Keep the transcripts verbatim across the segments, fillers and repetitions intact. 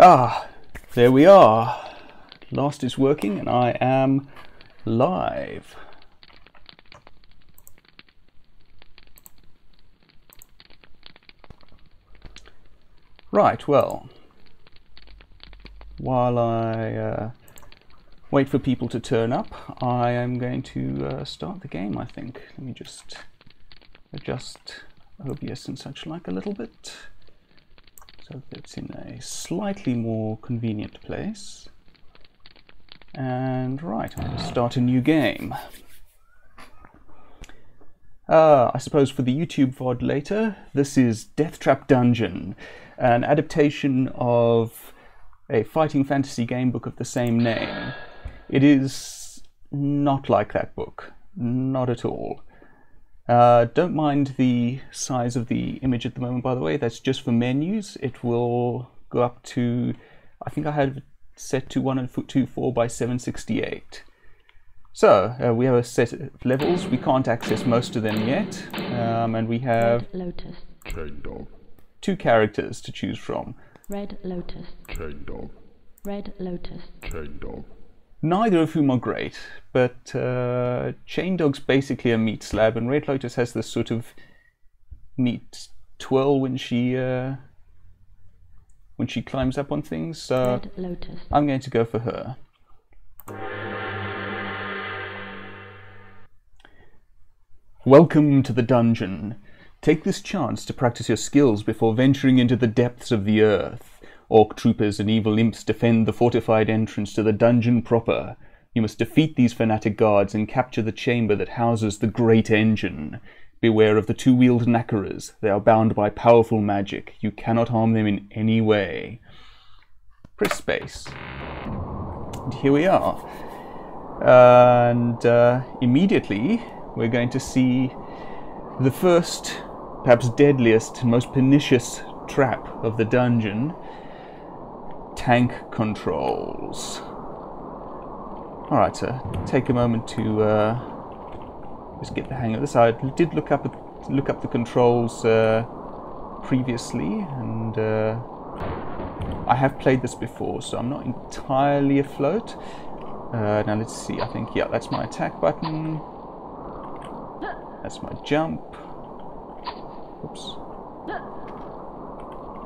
Ah, there we are. Last is working and I am live. Right, well, while I uh, wait for people to turn up, I am going to uh, start the game, I think. Let me just adjust O B S and such like a little bit, so it's in a slightly more convenient place. And right, I'll start a new game. Uh, I suppose for the YouTube V O D later, this is Death Trap Dungeon, an adaptation of a Fighting Fantasy game book of the same name. It is not like that book, not at all. Uh, don't mind the size of the image at the moment, by the way. That's just for menus. It will go up to, I think I had set to one twenty-four by seven sixty-eight. So uh, we have a set of levels. We can't access most of them yet, um, and we have Lotus. two characters to choose from. Red Lotus. Red Lotus. Chain Dog. Neither of whom are great, but uh, Chain Dog's basically a meat slab, and Red Lotus has this sort of neat twirl when she uh, when she climbs up on things. So Red Lotus. I'm going to go for her. Welcome to the dungeon. Take this chance to practice your skills before venturing into the depths of the earth. Orc troopers and evil imps defend the fortified entrance to the dungeon proper. You must defeat these fanatic guards and capture the chamber that houses the great engine. Beware of the two-wheeled knackeras. They are bound by powerful magic. You cannot harm them in any way. Press space. And here we are. And uh, immediately we're going to see the first, perhaps deadliest, and most pernicious trap of the dungeon. Tank controls. Alright, so take a moment to uh, just get the hang of this. I did look up at, look up the controls uh, previously, and uh, I have played this before, so I'm not entirely afloat. Uh, now let's see, I think, yeah, that's my attack button. That's my jump. Oops.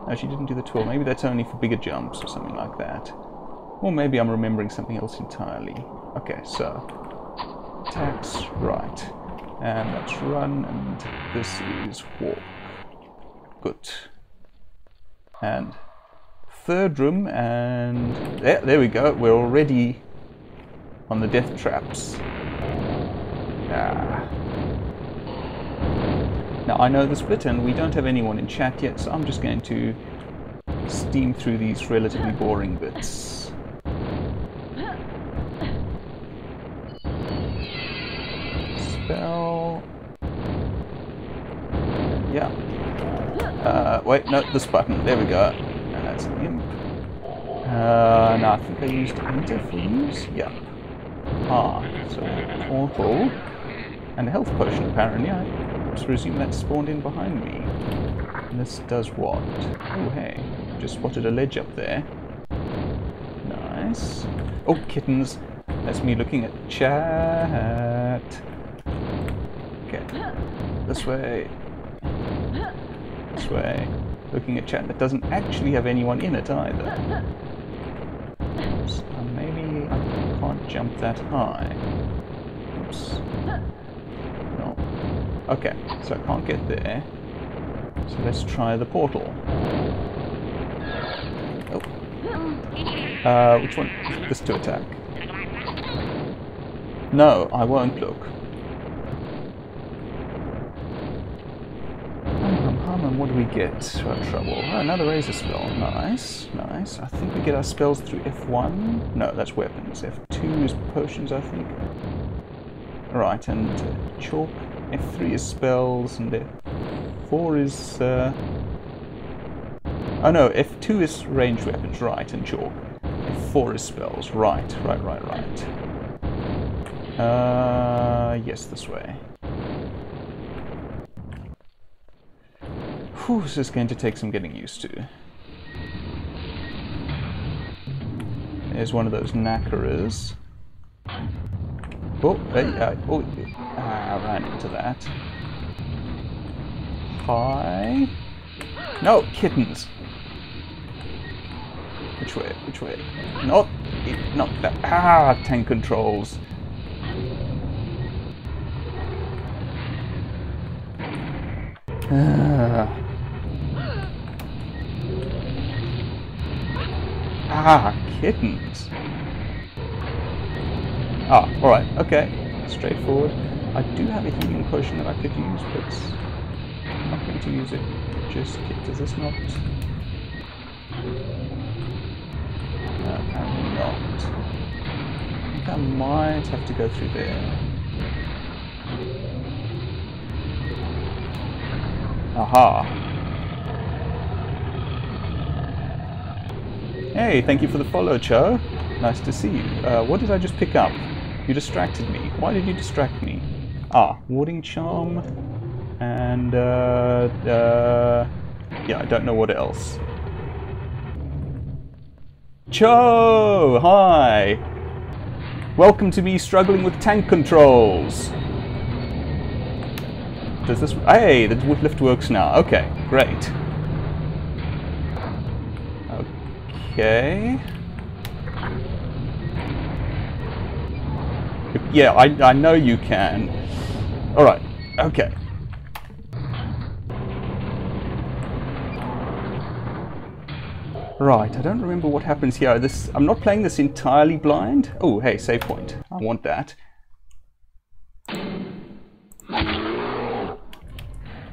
No, she didn't do the twirl. Maybe that's only for bigger jumps or something like that. Or maybe I'm remembering something else entirely. Okay, so attacks, right. And that's run, and this is walk. Good. And third room, and there, there we go. We're already on the death traps. Ah. Now I know the split, and we don't have anyone in chat yet, so I'm just going to steam through these relatively boring bits. Spell. Yeah. Uh, wait, no, this button. There we go. And that's an imp. Uh, no, I think I used interference. Yeah. Ah, so a portal. And a health potion, apparently. I So resume that spawned in behind me. And this does what? Oh hey, just spotted a ledge up there. Nice. Oh, kittens. That's me looking at chat. Okay. This way. This way. Looking at chat that doesn't actually have anyone in it either. Oops. Uh, maybe I can't jump that high. Oops. Okay, so I can't get there. So let's try the portal. Oh. Uh, which one? This to attack. No, I won't look. Hum, hum, hum, and what do we get? Our trouble. Oh, another razor spell. Nice, nice. I think we get our spells through F one. No, that's weapons. F two is potions, I think. Right, and uh, chalk. F three is spells, and F four is... Uh... Oh no, F two is ranged weapons, right, and chalk. F four is spells, right, right, right, right. Uh, yes, this way. Whew, this is going to take some getting used to. Here's one of those knackerers. Oh, hey, uh, oh, ah, I ran into that. Hi. No, kittens. Which way? Which way? Not, not that. Ah, tank controls. Ah. Ah, kittens. Ah, alright, okay. Straightforward. I do have a healing potion that I could use, but I'm not going to use it just yet. Does this not? No, apparently not. I think I might have to go through there. Aha! Hey, thank you for the follow, Cho. Nice to see you. Uh, what did I just pick up? You distracted me. Why did you distract me? Ah, warding charm, and uh, uh, yeah, I don't know what else. Cho, hi. Welcome to me struggling with tank controls. Does this? Hey, the lift works now. Okay, great. Okay. Yeah, I, I know you can. Alright, okay. Right, I don't remember what happens here. This I'm not playing this entirely blind. Oh, hey, save point. I want that.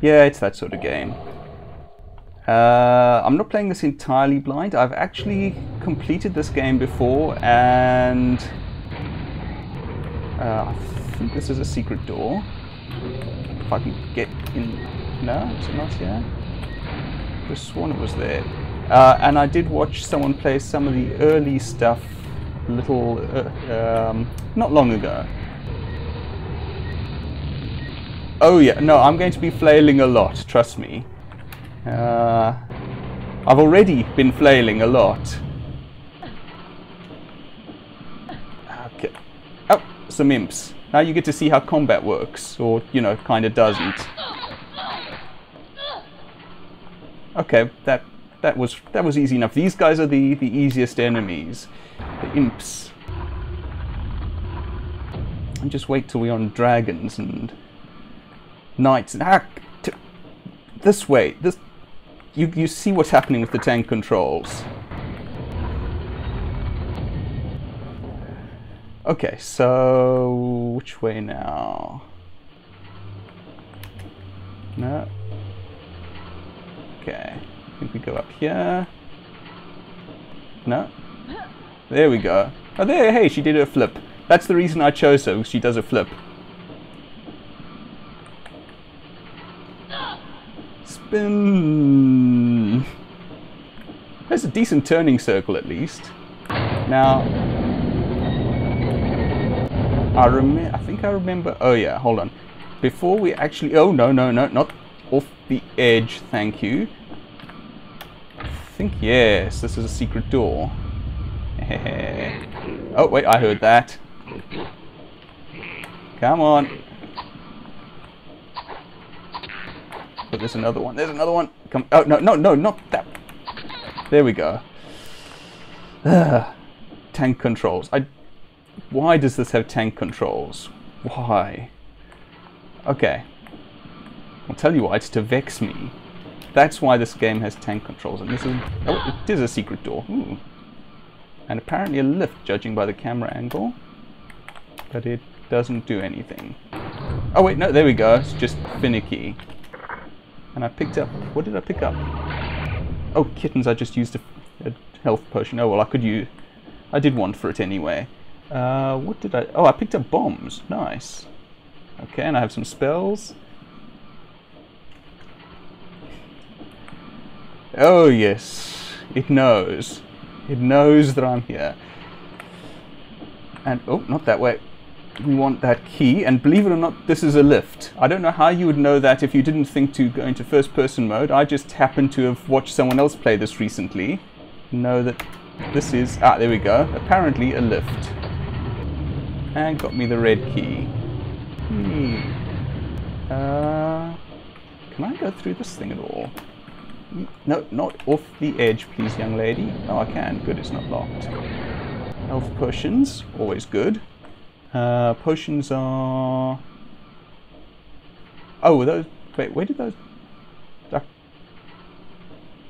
Yeah, it's that sort of game. Uh, I'm not playing this entirely blind. I've actually completed this game before, and uh, I think this is a secret door. If I can get in, no, is it not here? I just sworn it was there. Uh, and I did watch someone play some of the early stuff, a little, uh, um, not long ago. Oh yeah, no, I'm going to be flailing a lot, trust me. Uh, I've already been flailing a lot. Okay. Oh, some imps. Now you get to see how combat works, or, you know, kind of doesn't. Okay, that that was that was easy enough. These guys are the the easiest enemies, the imps. And just wait till we're on dragons and knights and ah, this way. This. You, you see what's happening with the tank controls. Okay, so which way now? No. Okay, I think we go up here. No. There we go. Oh, there, hey, she did her flip. That's the reason I chose her, because she does a flip. Spin. There's a decent turning circle at least. Now, I remember. I think I remember. Oh yeah, hold on. Before we actually. Oh no no no, not off the edge. Thank you. I think yes, this is a secret door. Oh wait, I heard that. Come on. But there's another one. There's another one. Come. Oh, no, no, no, not that. There we go. Ugh. Tank controls. I. Why does this have tank controls? Why? Okay. I'll tell you why. It's to vex me. That's why this game has tank controls. And this is. Oh, it is a secret door. Ooh. And apparently a lift, judging by the camera angle. But it doesn't do anything. Oh, wait, no, there we go. It's just finicky. And I picked up, what did I pick up? Oh, kittens, I just used a, a health potion. Oh, well, I could use, I did one for it anyway. Uh, what did I, oh, I picked up bombs. Nice. Okay, and I have some spells. Oh, yes. It knows. It knows that I'm here. And, oh, not that way. We want that key, and believe it or not, this is a lift. I don't know how you would know that if you didn't think to go into first person mode. I just happened to have watched someone else play this recently. Know that This is, ah, there we go, apparently a lift. And got me the red key. Hmm. Uh, can I go through this thing at all? No, not off the edge, please, young lady. Oh, I can. Good, it's not locked. Health potions, always good. Uh, potions are... Oh, were those... Wait, where did those... I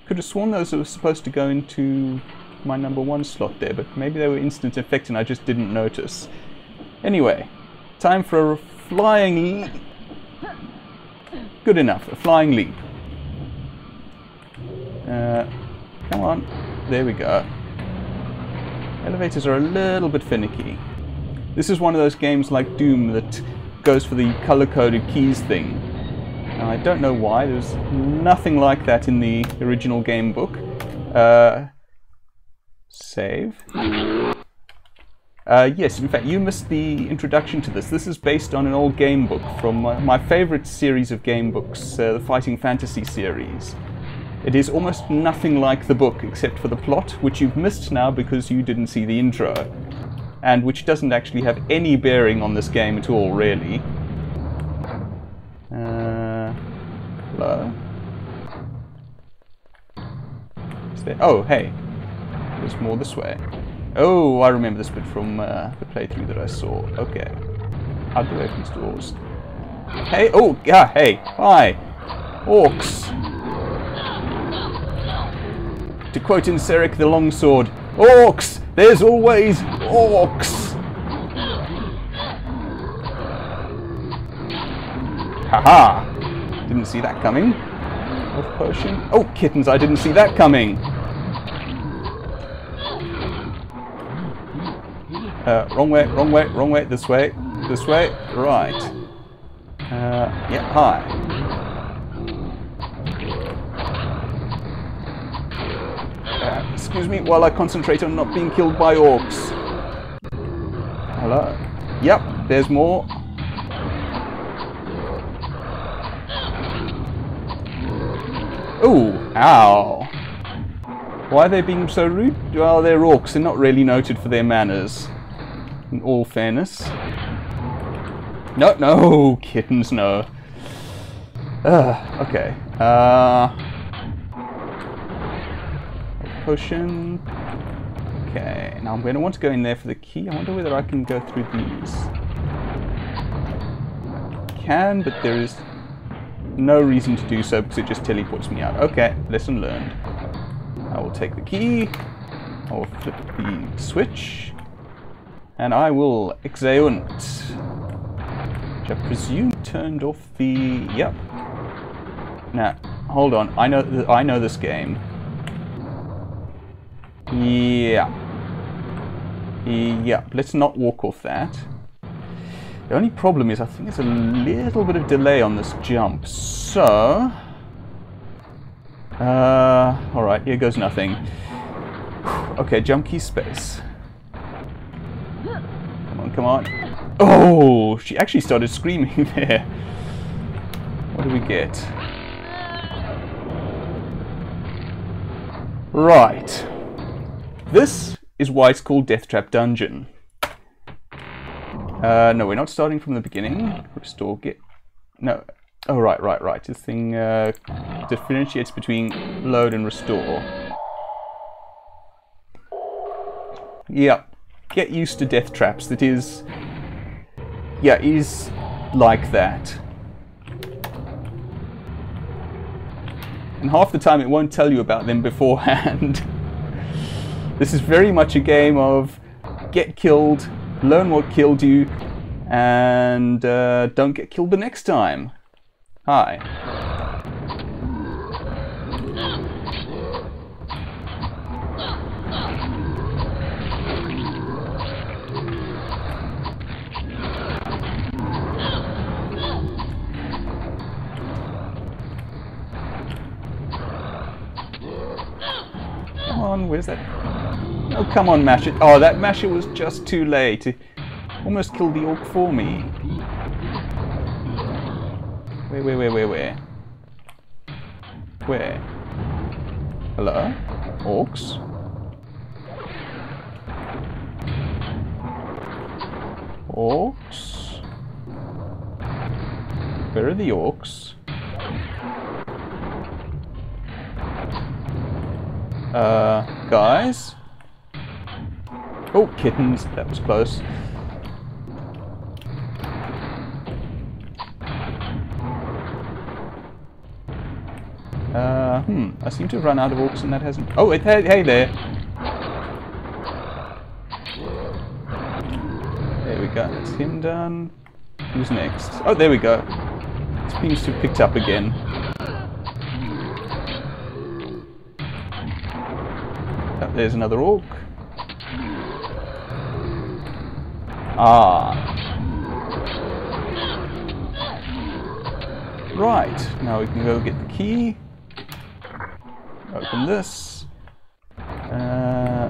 could have sworn those were supposed to go into my number one slot there, but maybe they were instant effect and I just didn't notice. Anyway, time for a flying leap. Good enough, a flying leap. Uh, come on. There we go. Elevators are a little bit finicky. This is one of those games like Doom that goes for the color-coded keys thing. Now, I don't know why. There's nothing like that in the original game book. Uh, save. Uh, yes, in fact, you missed the introduction to this. This is based on an old game book from my, my favorite series of game books, uh, the Fighting Fantasy series. It is almost nothing like the book except for the plot, which you've missed now because you didn't see the intro, and which doesn't actually have any bearing on this game at all, really. Uh, hello? Is there, oh, hey. There's more this way. Oh, I remember this bit from uh, the playthrough that I saw. Okay. Out of the way from these doors. Hey, oh, yeah, hey, hi. Orcs. To quote in Seric the Longsword, orcs! There's always orcs! Haha! Didn't see that coming. Health potion. Oh, kittens, I didn't see that coming! Uh, wrong way, wrong way, wrong way, this way, this way, right. Uh, yeah, hi. Excuse me while I concentrate on not being killed by orcs. Hello. Yep, there's more. Ooh, ow. Why are they being so rude? Well, they're orcs. They're not really noted for their manners. In all fairness. No, no, kittens, no. Uh, okay. Uh... Potion. Okay, now I'm going to want to go in there for the key. I wonder whether I can go through these. I can, but there is no reason to do so because it just teleports me out. Okay, lesson learned. I will take the key. I will flip the switch. And I will exeunt. Which I presume turned off the... Yep. Now, hold on. I know, th I know this game. Yeah. Yeah, let's not walk off that. The only problem is I think there's a little bit of delay on this jump, so... Uh, alright, here goes nothing. Okay, jump key space. Come on, come on. Oh, she actually started screaming there. What do we get? Right. This is why it's called Death Trap Dungeon. Uh, no, we're not starting from the beginning. Restore get... No. Oh, right, right, right. This thing uh, differentiates between load and restore. Yep. Get used to death traps. That is... Yeah, it is like that. And half the time it won't tell you about them beforehand. This is very much a game of get killed, learn what killed you, and uh, don't get killed the next time. Hi. Come on, where's that? Oh, come on, Masher. Oh, that Masher was just too late. It almost killed the orc for me. Where, where, where, where, where? Where? Hello? Orcs? orcs? Where are the orcs? Uh, guys? Oh, kittens. That was close. Uh, hmm. I seem to have run out of orcs and that hasn't... Oh, it, hey, hey there. There we go. That's him done. Who's next? Oh, there we go. It seems to have picked up again. Oh, there's another orc. Ah. Right, now we can go get the key. Open this. Uh,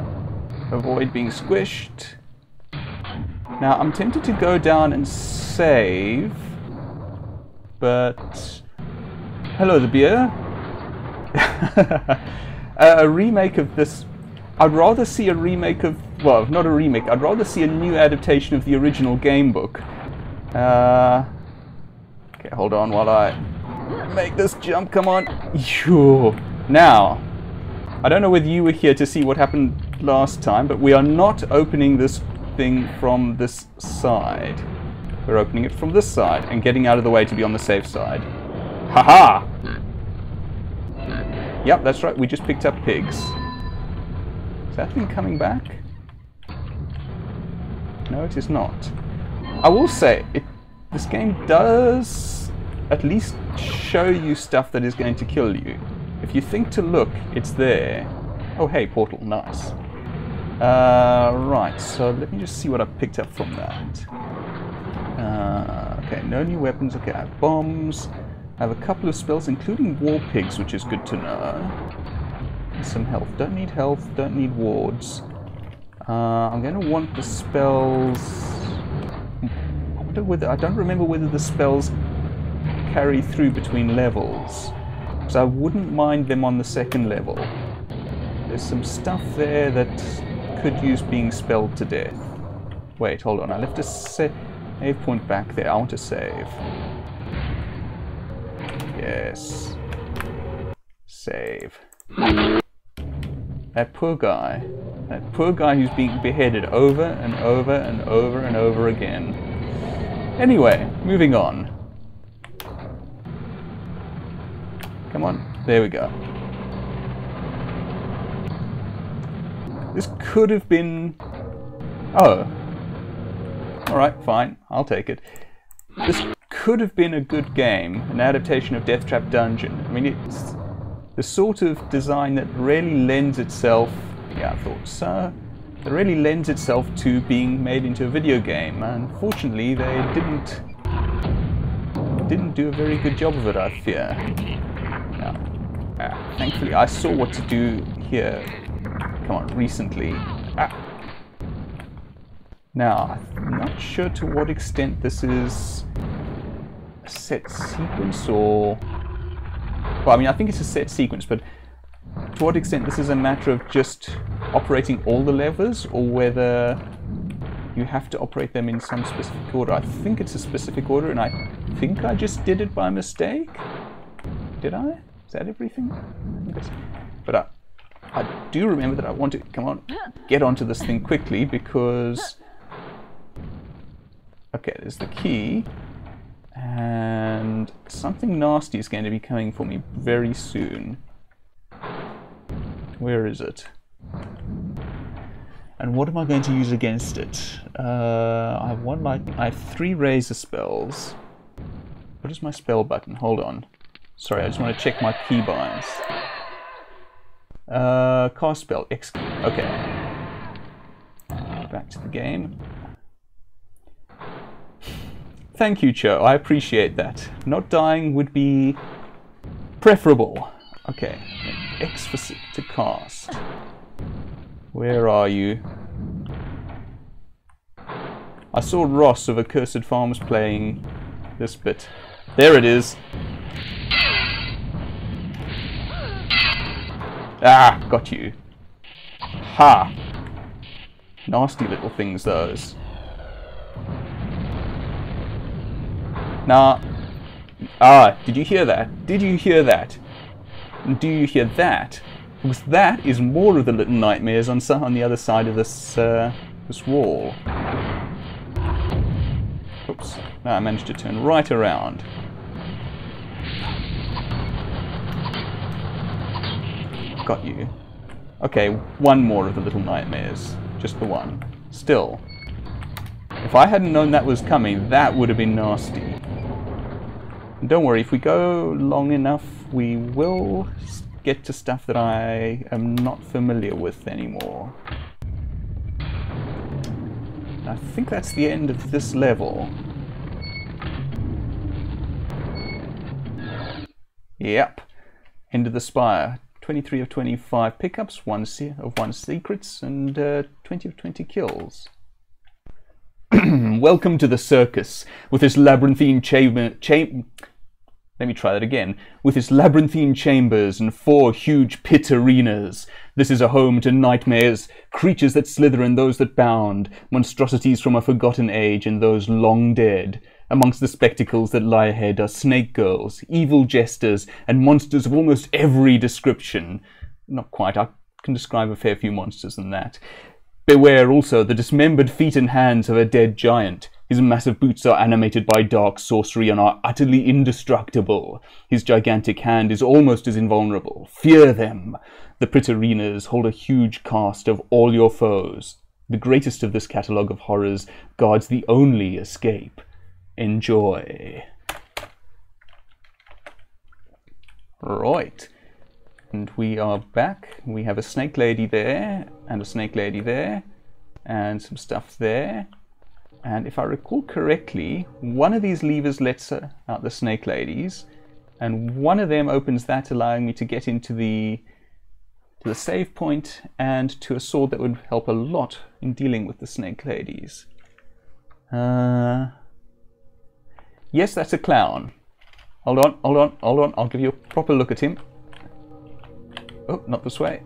avoid being squished. Now I'm tempted to go down and save, but... Hello, the beer. A remake of this... I'd rather see a remake of... Well, not a remake. I'd rather see a new adaptation of the original game book. Uh, okay, hold on while I make this jump. Come on. Yo. Now, I don't know whether you were here to see what happened last time, but we are not opening this thing from this side. We're opening it from this side and getting out of the way to be on the safe side. Haha! -ha! Yep, that's right. We just picked up pigs. Is that thing coming back? No, it is not. I will say, it, this game does at least show you stuff that is going to kill you. If you think to look, it's there. Oh, hey, portal, nice. Uh, right, so let me just see what I picked up from that. Uh, okay, no new weapons. Okay, I have bombs. I have a couple of spells, including war pigs, which is good to know. And some health. Don't need health, don't need wards. Uh, I'm going to want the spells... I wonder whether, I don't remember whether the spells carry through between levels. So I wouldn't mind them on the second level. There's some stuff there that could use being spelled to death. Wait, hold on. I left a save point back there. I want to save. Yes. Save. That poor guy. That poor guy who's being beheaded over and over and over and over again. Anyway, moving on. Come on, there we go. This could have been... Oh. Alright, fine, I'll take it. This could have been a good game, an adaptation of Death Trap Dungeon. I mean, it's the sort of design that really lends itself... Yeah, I thought so. It really lends itself to being made into a video game. Unfortunately, they didn't didn't do a very good job of it, I fear. No. Ah, thankfully, I saw what to do here. Come on, recently. Ah. Now, I'm not sure to what extent this is a set sequence or... Well, I mean, I think it's a set sequence, but... To what extent this is a matter of just operating all the levers, or whether you have to operate them in some specific order. I think it's a specific order, and I think I just did it by mistake. Did I? Is that everything? But I, I do remember that I want to, come on, get onto this thing quickly, because... Okay, there's the key, and something nasty is going to be coming for me very soon. Where is it? And what am I going to use against it? Uh, I have one lightning. I have three razor spells. What is my spell button? Hold on. Sorry, I just want to check my keybinds. Uh, cast spell. X. Okay. Back to the game. Thank you, Cho. I appreciate that. Not dying would be preferable. Okay. X for to cast. Where are you? I saw Ross of Accursed Farms playing this bit. There it is. Ah, got you. Ha! Nasty little things, those. Nah. Ah, did you hear that? Did you hear that? Do you hear that? Because that is more of the little nightmares on some, on the other side of this uh, this wall. Oops. Now I managed to turn right around. Got you. Okay, one more of the little nightmares. Just the one. Still. If I hadn't known that was coming, that would have been nasty. And don't worry, if we go long enough, we will get to stuff that I am not familiar with anymore. I think that's the end of this level. Yep. End of the Spire. twenty-three of twenty-five pickups, one of one secrets, and uh, twenty of twenty kills. Welcome to the circus. With this labyrinthine chamber, cham let me try that again. With its labyrinthine chambers and four huge pit arenas, this is a home to nightmares, creatures that slither and those that bound, monstrosities from a forgotten age and those long dead. Amongst the spectacles that lie ahead are snake girls, evil jesters, and monsters of almost every description. Not quite. I can describe a fair few monsters than that. Beware also the dismembered feet and hands of a dead giant. His massive boots are animated by dark sorcery and are utterly indestructible. His gigantic hand is almost as invulnerable. Fear them. The pit arenas hold a huge cast of all your foes. The greatest of this catalogue of horrors guards the only escape. Enjoy. Right. And we are back. We have a snake lady there, and a snake lady there, and some stuff there. And if I recall correctly, one of these levers lets out the snake ladies, and one of them opens that, allowing me to get into the, to the save point and to a sword that would help a lot in dealing with the snake ladies. Uh, yes, that's a clown. Hold on, hold on, hold on. I'll give you a proper look at him. Oh, not this way.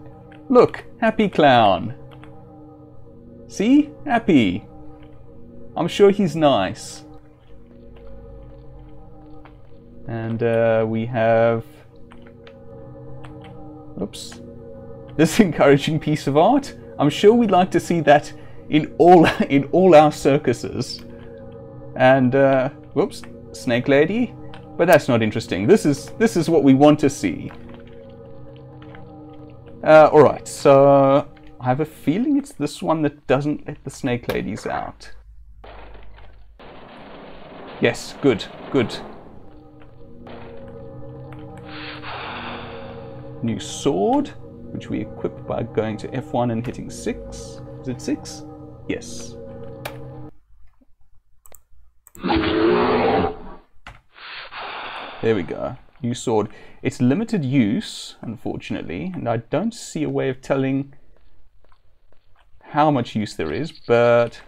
Look, happy clown. See? Happy. I'm sure he's nice. And uh, we have... Oops. This encouraging piece of art. I'm sure we'd like to see that in all, in all our circuses. And, uh, whoops, snake lady. But that's not interesting. This is, this is what we want to see. Uh, Alright, so I have a feeling it's this one that doesn't let the snake ladies out. Yes, good, good. New sword, which we equip by going to F one and hitting six. Is it six? Yes. There we go. New sword. It's limited use, unfortunately, and I don't see a way of telling how much use there is, but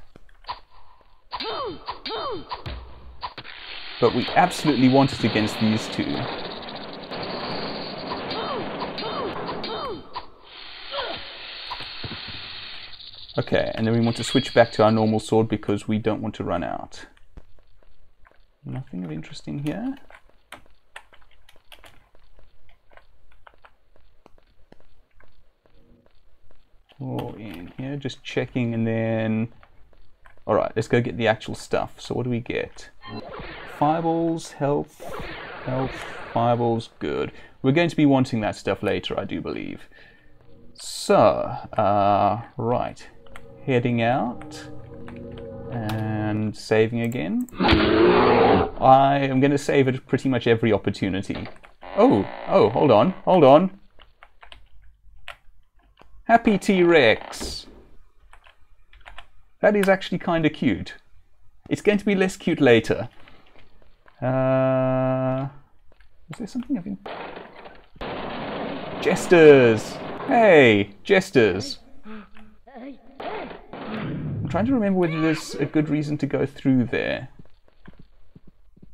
but we absolutely want it against these two. Okay, and then we want to switch back to our normal sword because we don't want to run out. Nothing of interesting here. Oh, in here, just checking, and then... Alright, let's go get the actual stuff. So what do we get? Fireballs, health, health, fireballs, good. We're going to be wanting that stuff later, I do believe. So, uh, right. Heading out. And saving again. I am going to save at pretty much every opportunity. Oh, oh, hold on, hold on. Happy T-Rex! That is actually kind of cute. It's going to be less cute later. Uh, is there something I've been... Jesters! Hey! Jesters! I'm trying to remember whether there's a good reason to go through there.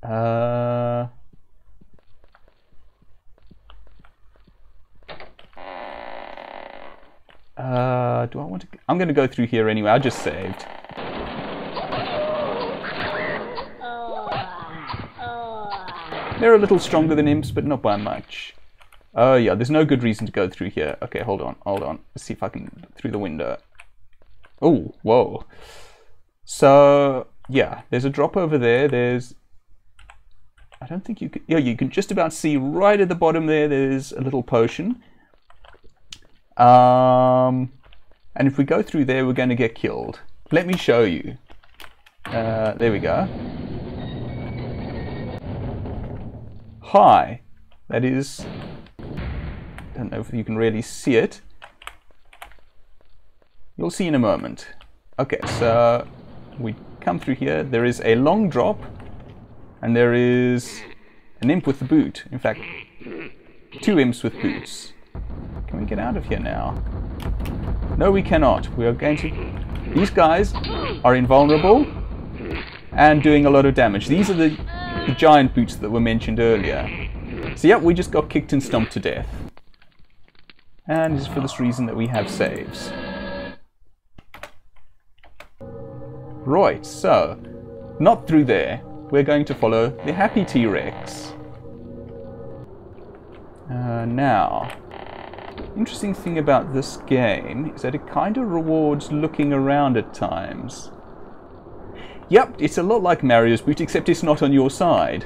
Uh... Uh, do I want to... I'm going to go through here anyway. I just saved. They're a little stronger than imps, but not by much. Oh, yeah, there's no good reason to go through here. Okay, hold on, hold on. Let's see if I can through the window. Oh, whoa. So, yeah, there's a drop over there. There's... I don't think you can... Yeah, you can just about see right at the bottom there, there's a little potion. Um, and if we go through there, we're going to get killed. Let me show you. Uh, there we go. Hi. That is... I don't know if you can really see it. You'll see in a moment. Okay, so we come through here. There is a long drop, and there is an imp with the boot. In fact, two imps with boots. Can we get out of here now? No, we cannot. We are going to... These guys are invulnerable and doing a lot of damage. These are the, the giant boots that were mentioned earlier. So, yep, we just got kicked and stomped to death. And it's for this reason that we have saves. Right, so, not through there. We're going to follow the happy T-Rex. Uh, now, interesting thing about this game is that it kind of rewards looking around at times. Yep, it's a lot like Mario's Boot, except it's not on your side.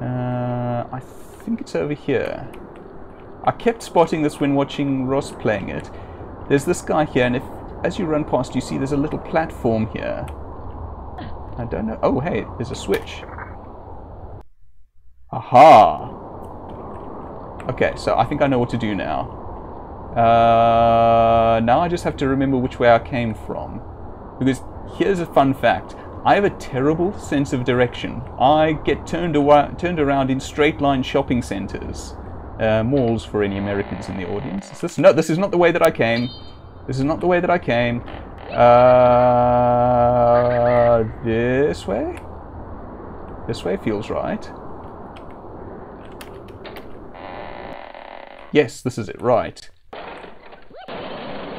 Uh, I think it's over here. I kept spotting this when watching Ross playing it. There's this guy here, and if as you run past, you see there's a little platform here. I don't know. Oh, hey, there's a switch. Aha! Okay, so I think I know what to do now. Uh, now I just have to remember which way I came from. Because here's a fun fact. I have a terrible sense of direction. I get turned, away, turned around in straight-line shopping centres. Uh, malls for any Americans in the audience. Is this? No, this is not the way that I came. This is not the way that I came. Uh, this way? This way feels right. Yes, this is it, right.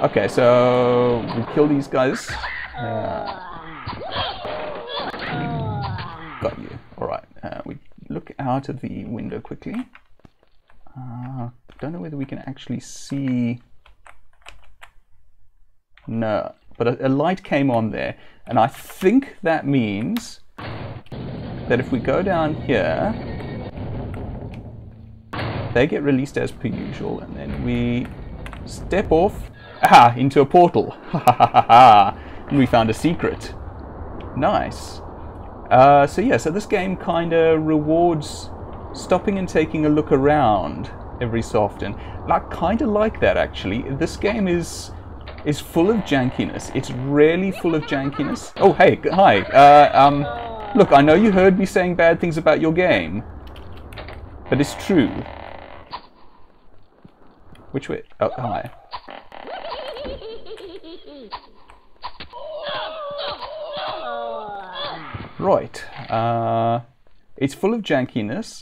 Okay, so we kill these guys. Uh, got you. Alright, uh, we look out of the window quickly. I uh, don't know whether we can actually see... No, but a, a light came on there, and I think that means that if we go down here, they get released as per usual, and then we step off ah, into a portal. Ha ha ha ha! And we found a secret. Nice. Uh, so yeah, so this game kind of rewards stopping and taking a look around every so often. And I kind of like that actually. This game is. It's full of jankiness. It's really full of jankiness. Oh, hey, hi. Uh, um, look, I know you heard me saying bad things about your game, but it's true. Which way? Oh, hi. Right. Uh, it's full of jankiness,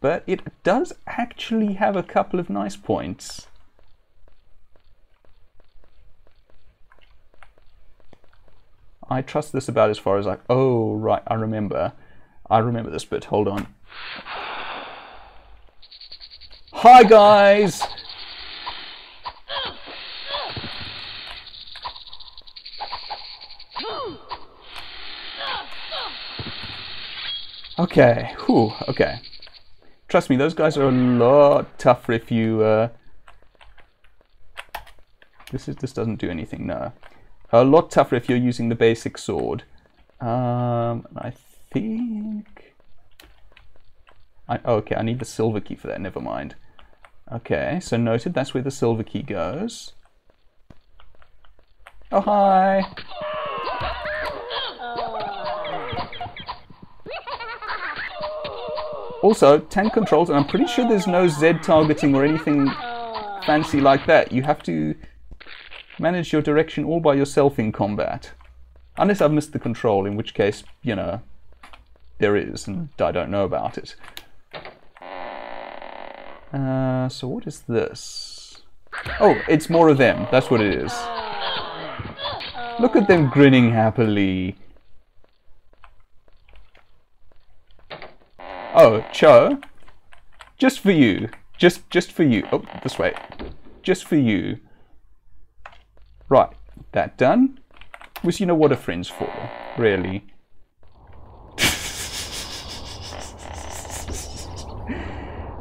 but it does actually have a couple of nice points. I trust this about as far as I... Oh, right, I remember. I remember this bit. Hold on. Hi, guys! Okay. Whew. Okay. Trust me, those guys are a lot tougher if you... Uh... This is. This doesn't do anything, no. A lot tougher if you're using the basic sword. Um, I think... I, okay, I need the silver key for that, never mind. Okay, so noted, that's where the silver key goes. Oh, hi! Also, tank controls, and I'm pretty sure there's no Z targeting or anything fancy like that. You have to... manage your direction all by yourself in combat. Unless I've missed the control, in which case, you know, there is, and I don't know about it. Uh, so what is this? Oh, it's more of them. That's what it is. Look at them grinning happily. Oh, Cho. Just for you. Just just for you. Oh, this way. Just for you. Right. That done. Because you know what a friend's for, really.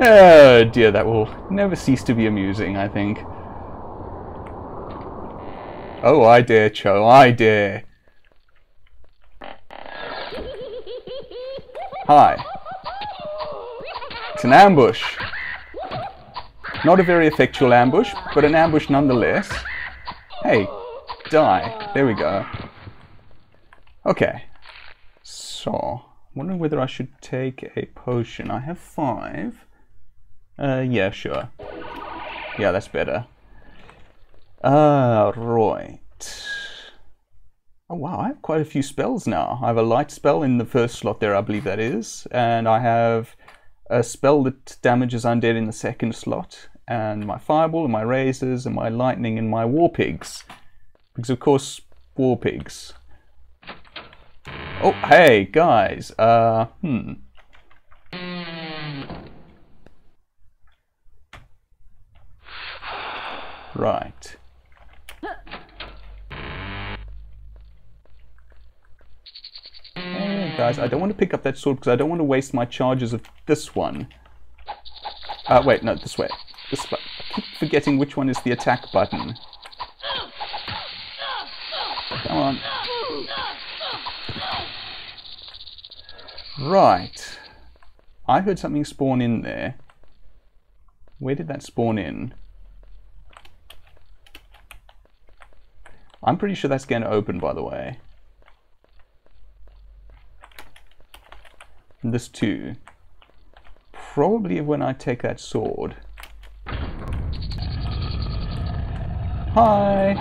Oh dear, that will never cease to be amusing, I think. Oh, I dare, Cho, I dare. Hi. It's an ambush. Not a very effectual ambush, but an ambush nonetheless. Hey, die. There we go. Okay. So, I'm wondering whether I should take a potion. I have five. Uh, yeah, sure. Yeah, that's better. Uh, right. Oh wow, I have quite a few spells now. I have a light spell in the first slot there, I believe that is. And I have a spell that damages undead in the second slot. And my fireball, and my razors, and my lightning, and my war pigs. Because of course, war pigs. Oh, hey, guys. Uh, hmm. Right. Hey guys, I don't want to pick up that sword because I don't want to waste my charges of this one. Uh, wait, no, this way. This I keep forgetting which one is the attack button. Come on. Right. I heard something spawn in there. Where did that spawn in? I'm pretty sure that's going to open, by the way. And this too. Probably when I take that sword. Hi!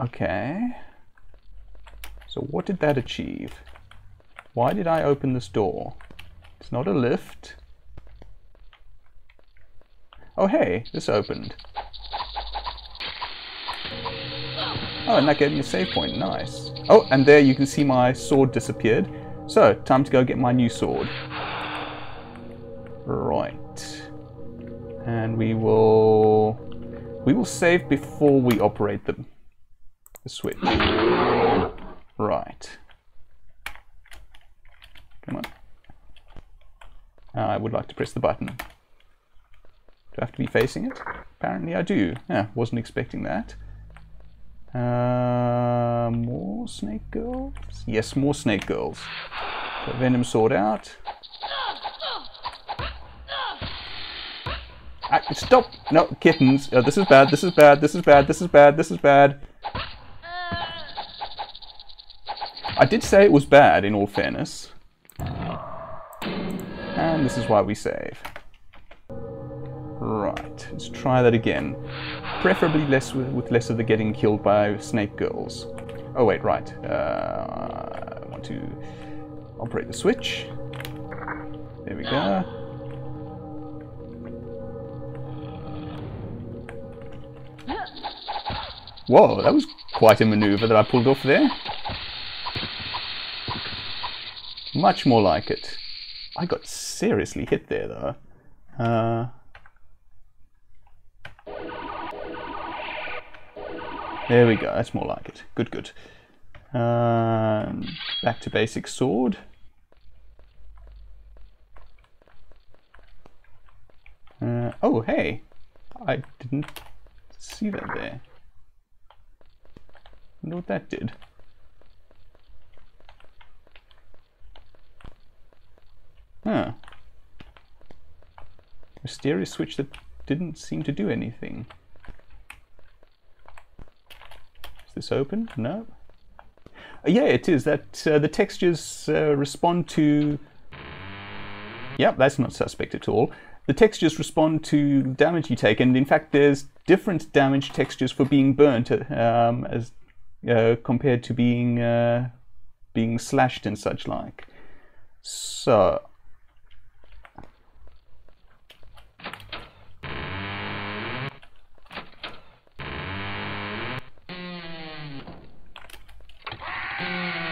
Okay. So what did that achieve? Why did I open this door? It's not a lift. Oh hey, this opened. Oh, and that gave me a save point, nice. Oh, and there you can see my sword disappeared. So, time to go get my new sword. Right. And we will... We will save before we operate the, the switch. Right. Come on. I would like to press the button. Do I have to be facing it? Apparently I do. Yeah, wasn't expecting that. Uh, more snake girls? Yes, more snake girls. Put Venom Sword out. Ah, stop! No, kittens. Oh, this is bad, this is bad, this is bad, this is bad, this is bad. I did say it was bad, in all fairness. And this is why we save. Right, let's try that again. Preferably less with, with less of the getting killed by snake girls. Oh wait, right. Uh, I want to operate the switch. There we go. Whoa, that was quite a maneuver that I pulled off there. Much more like it. I got seriously hit there though. Uh, There we go, that's more like it. Good, good. Um, back to basic sword. Uh, oh, hey! I didn't see that there. I wonder what that did. Huh. Mysterious switch that didn't seem to do anything. This open? No. Uh, yeah, it is. That uh, the textures uh, respond to. Yep, that's not suspect at all. The textures respond to damage you take, and in fact, there's different damage textures for being burnt um, as uh, compared to being uh, being slashed and such like. So. Thank you.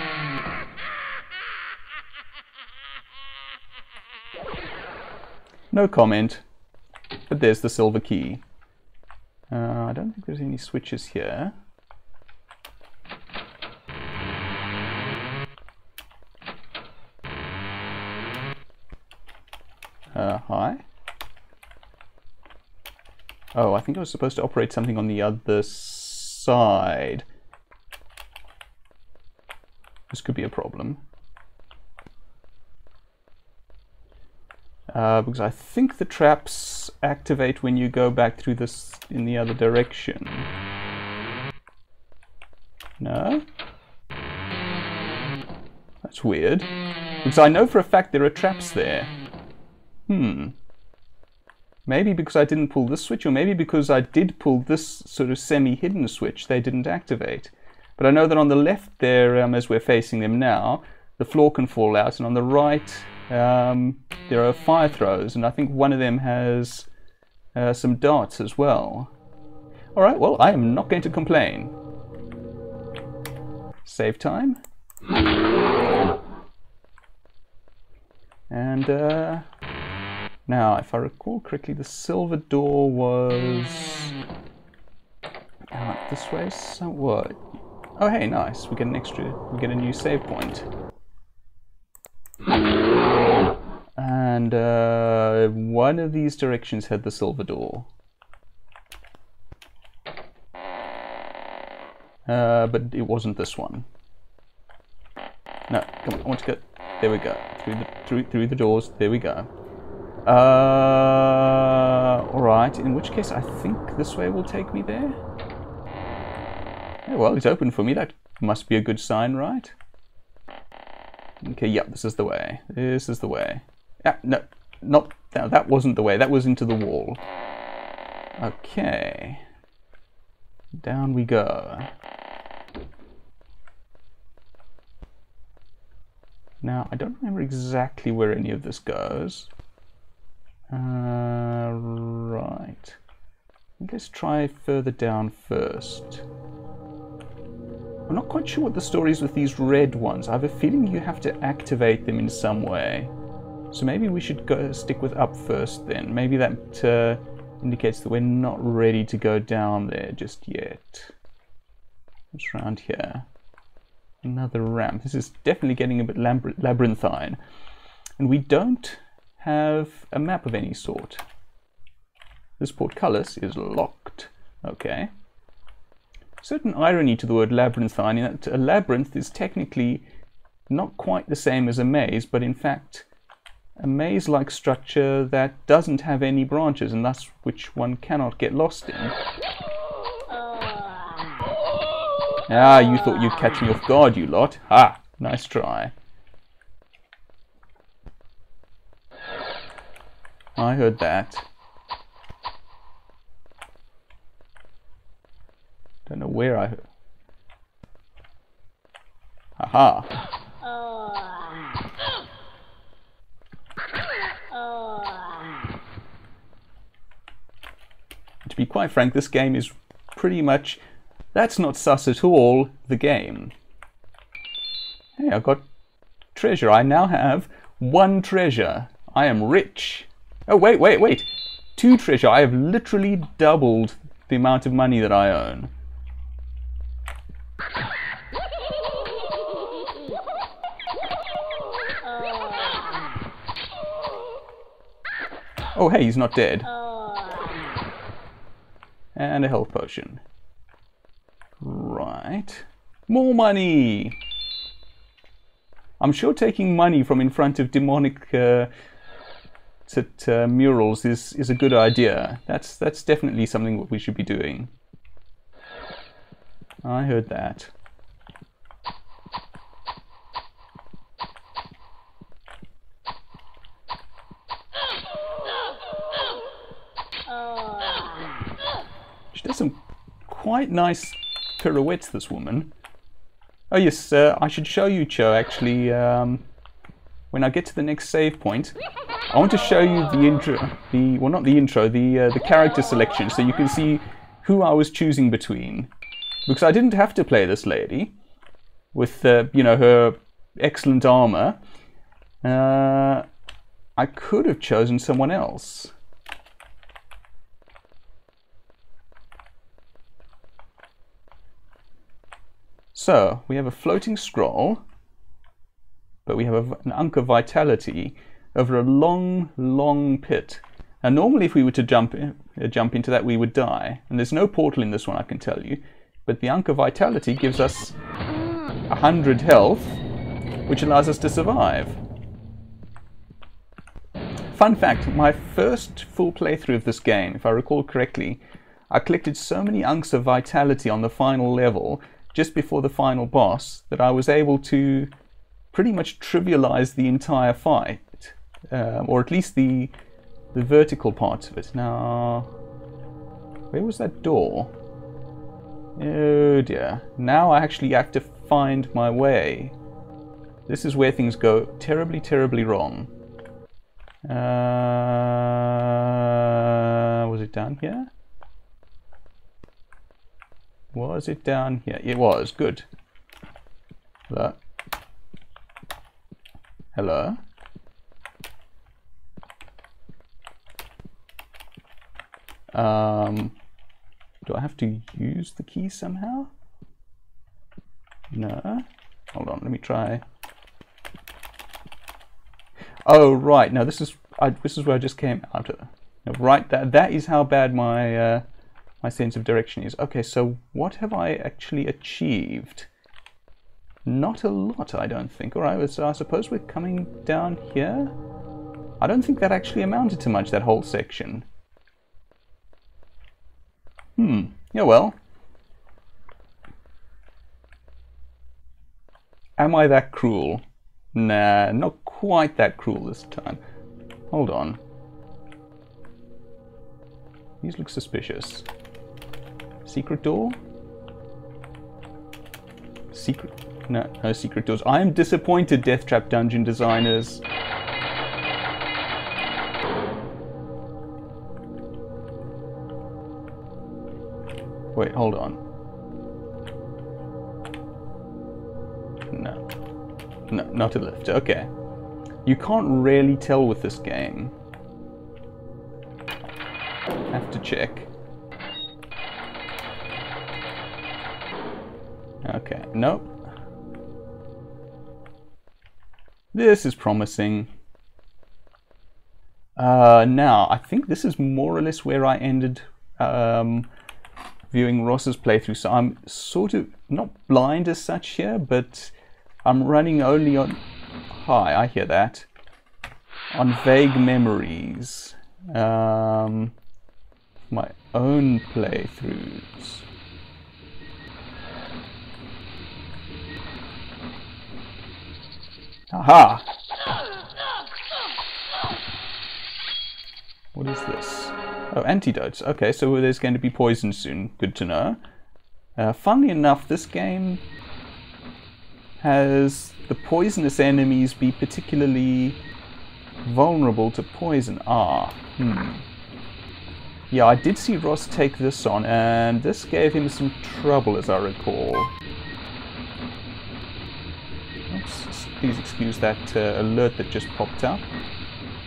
No comment, but there's the silver key. Uh, I don't think there's any switches here. Uh, hi. Oh, I think I was supposed to operate something on the other side. This could be a problem. Uh, because I think the traps activate when you go back through this in the other direction. No? That's weird. Because I know for a fact there are traps there. Hmm. Maybe because I didn't pull this switch, or maybe because I did pull this sort of semi-hidden switch, they didn't activate. But I know that on the left there, um, as we're facing them now, the floor can fall out, and on the right um, there are fire throws, and I think one of them has uh, some darts as well. Alright, well, I am not going to complain. Save time. And uh, now, if I recall correctly, the silver door was out this way, so what? Oh hey, nice, we get an extra, we get a new save point. And uh, one of these directions had the silver door. Uh, but it wasn't this one. No, come on, I want to go, there we go, through the, through, through the doors, there we go. Uh, alright, in which case I think this way will take me there. Well, it's open for me. That must be a good sign, right? Okay, yep, this is the way. This is the way. Ah, no, not, no, that wasn't the way. That was into the wall. Okay. Down we go. Now, I don't remember exactly where any of this goes. Uh, right. Let's try further down first. I'm not quite sure what the story is with these red ones. I have a feeling you have to activate them in some way. So maybe we should go stick with up first then. Maybe that uh, indicates that we're not ready to go down there just yet. What's around here? Another ramp. This is definitely getting a bit labyrinthine. And we don't have a map of any sort. This portcullis is locked. Okay. Certain irony to the word labyrinthine, in that a labyrinth is technically not quite the same as a maze, but in fact a maze-like structure that doesn't have any branches, and thus which one cannot get lost in. Ah, you thought you'd catch me off guard, you lot. Ha! Nice try. I heard that. Don't know where I heard. Aha! To be quite frank, this game is pretty much, that's not sus at all, the game. Hey, I've got treasure. I now have one treasure. I am rich. Oh, wait, wait, wait. Two treasure. I have literally doubled the amount of money that I own. Oh hey, he's not dead. And a health potion. Right. More money! I'm sure taking money from in front of demonic uh, uh, murals is, is a good idea. That's, that's definitely something that we should be doing. I heard that. She does some quite nice pirouettes, this woman. Oh yes, uh, I should show you, Cho, actually, um, when I get to the next save point. I want to show you the intro, the, well not the intro, the, uh, the character selection, so you can see who I was choosing between. Because I didn't have to play this lady with, uh, you know, her excellent armor. Uh, I could have chosen someone else. So we have a floating scroll, but we have a, an Unk of Vitality over a long, long pit. Now normally if we were to jump, in, uh, jump into that, we would die. And there's no portal in this one, I can tell you. But the Unk of Vitality gives us one hundred health, which allows us to survive. Fun fact, my first full playthrough of this game, if I recall correctly, I collected so many Unks of Vitality on the final level, just before the final boss, that I was able to pretty much trivialize the entire fight. Um, or at least the the vertical parts of it. Now, where was that door? Oh dear. Now I actually have to find my way. This is where things go terribly, terribly wrong. Uh, was it down here? Was it down here? It was. Good. Hello? Hello? Um, do I have to use the key somehow? No. Hold on, let me try. Oh right, no, this is I, this is where I just came out of. No, right, that that is how bad my uh, my sense of direction is. Okay, so what have I actually achieved? Not a lot, I don't think. All right, so I suppose we're coming down here. I don't think that actually amounted to much. That whole section. Hmm, yeah, well. Am I that cruel? Nah, not quite that cruel this time. Hold on. These look suspicious. Secret door? Secret... No, no secret doors. I am disappointed, Death Trap Dungeon designers. Wait, hold on. No. No, not a lift. Okay. You can't really tell with this game. Have to check. Okay, nope. This is promising. Uh, now, I think this is more or less where I ended... Um, viewing Ross's playthrough, so I'm sort of not blind as such here, but I'm running only on hi I hear that on vague memories, um, my own playthroughs. Aha! What is this? Oh, antidotes. Okay, so there's going to be poison soon. Good to know. Uh, funnily enough, this game has the poisonous enemies be particularly vulnerable to poison. Ah, hmm. Yeah, I did see Ross take this on, and this gave him some trouble, as I recall. Oops, please excuse that uh, alert that just popped up.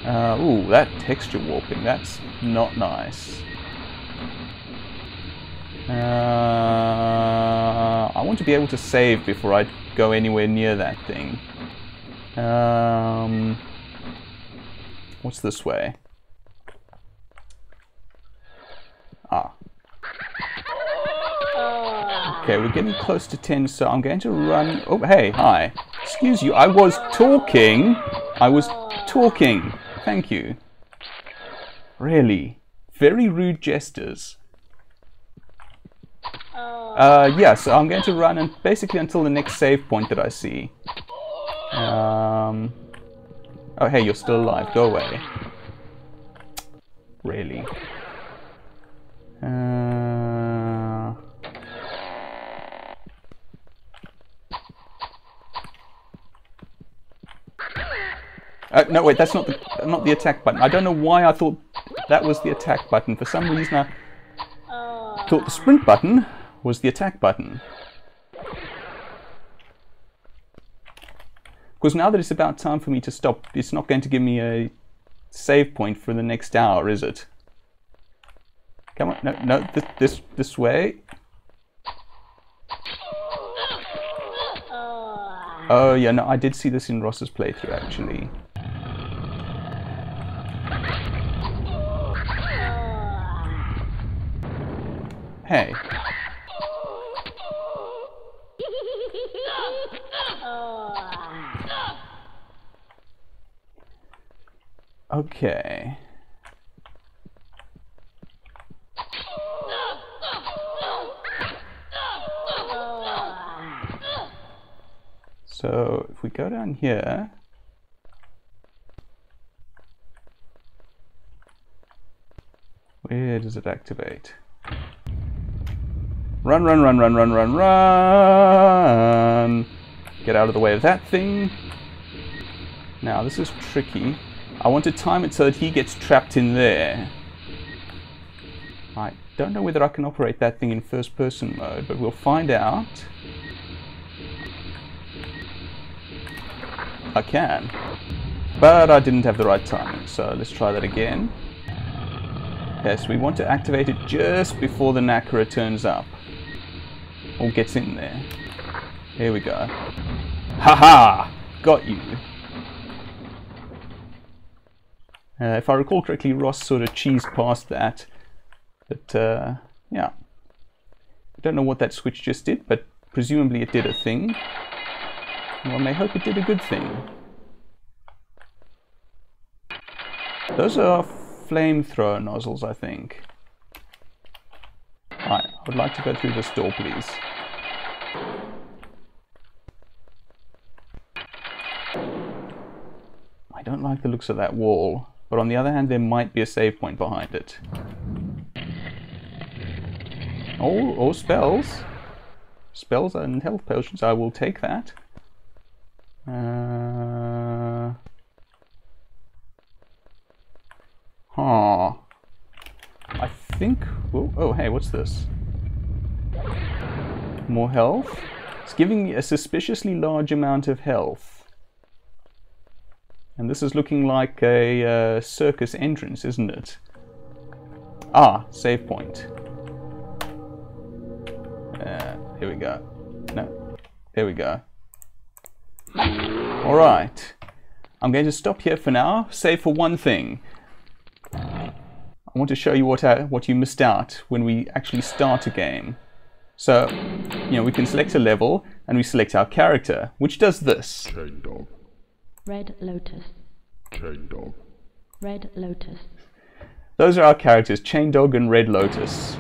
Uh, ooh, that texture warping, that's not nice. Uh, I want to be able to save before I go anywhere near that thing. Um, what's this way? Ah. Okay, we're getting close to ten, so I'm going to run... Oh, hey, hi. Excuse you, I was talking. I was talking. Thank you. Really? Very rude gestures. Uh, yeah, so I'm going to run and basically until the next save point that I see. Um, oh, hey, you're still alive. Go away. Really? Uh, Uh, no, wait, that's not the, not the attack button. I don't know why I thought that was the attack button. For some reason, I thought the sprint button was the attack button. Because now that it's about time for me to stop, it's not going to give me a save point for the next hour, is it? Come on, no, no, this, this, this way. Oh yeah, no, I did see this in Ross's playthrough actually. Hey. Okay. So if we go down here, where does it activate? Run, run, run, run, run, run, run! Get out of the way of that thing. Now this is tricky. I want to time it so that he gets trapped in there. I don't know whether I can operate that thing in first person mode, but we'll find out. I can, but I didn't have the right timing, so let's try that again. Yes, we want to activate it just before the Nakara turns up, or gets in there. Here we go. Haha! Got you! Uh, if I recall correctly, Ross sort of cheesed past that, but uh, yeah. I don't know what that switch just did, but presumably it did a thing. One may hope it did a good thing. Those are flamethrower nozzles, I think. Right, I would like to go through this door, please. I don't like the looks of that wall. But on the other hand, there might be a save point behind it. Oh, oh, spells. Spells and health potions, I will take that. Uh, huh. I think... Oh, oh, hey, what's this? More health? It's giving me a suspiciously large amount of health. And this is looking like a uh, circus entrance, isn't it? Ah, save point. Uh, here we go. No, there we go. All right. I'm going to stop here for now, save for one thing. I want to show you what, I, what you missed out when we actually start a game. So, you know, we can select a level and we select our character, which does this. Chain dog. Red Lotus. Chain Dog. Red Lotus. Those are our characters, Chain Dog and Red Lotus.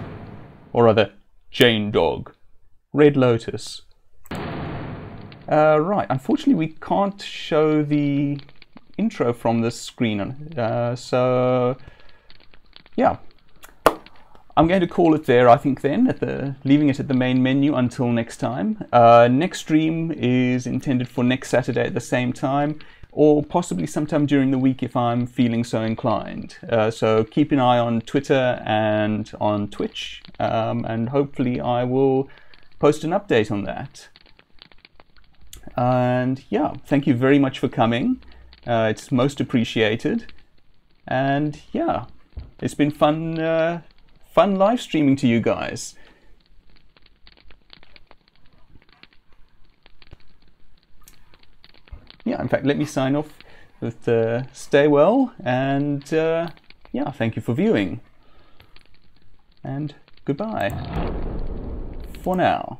Or rather, Chain Dog. Red Lotus. Uh, right, unfortunately we can't show the intro from this screen. Uh, so, yeah. I'm going to call it there, I think, then, at the, leaving it at the main menu until next time. Uh, next stream is intended for next Saturday at the same time, or possibly sometime during the week if I'm feeling so inclined. Uh, so keep an eye on Twitter and on Twitch, um, and hopefully I will post an update on that. And yeah, thank you very much for coming. Uh, it's most appreciated. And yeah, it's been fun... Uh, Fun live streaming to you guys. Yeah, in fact, let me sign off with uh, stay well, and uh, yeah, thank you for viewing. And goodbye. For now.